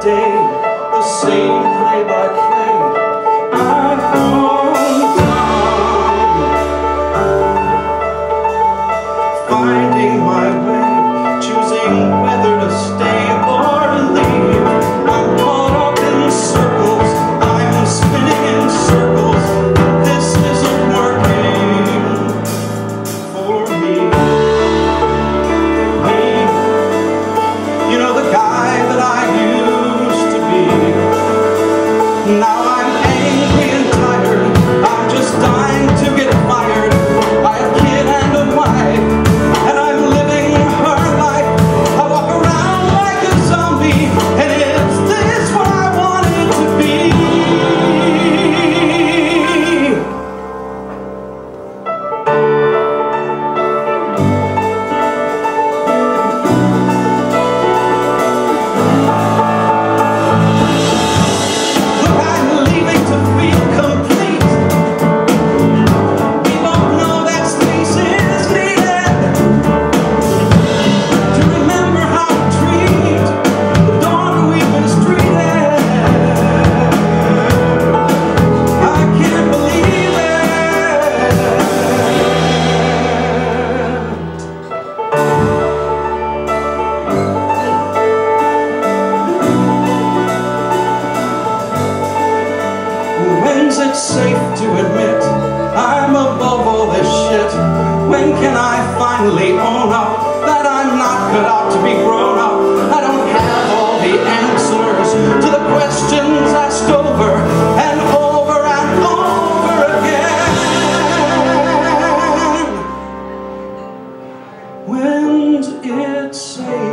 Day, the same play by play. I fall down, finding my way, choosing whether to stay or leave. I'm caught up in circles, I'm spinning in circles. This isn't working for me. You know, the guy that I knew, now I'm angry and tired, I'm just dying to get fired. I can't handle my life, and I'm living her life. I walk around like a zombie, and is this what I wanted to be? It's safe to admit I'm above all this shit. When can I finally own up that I'm not cut out to be grown up? I don't have all the answers to the questions asked over and over and over again. When's it safe?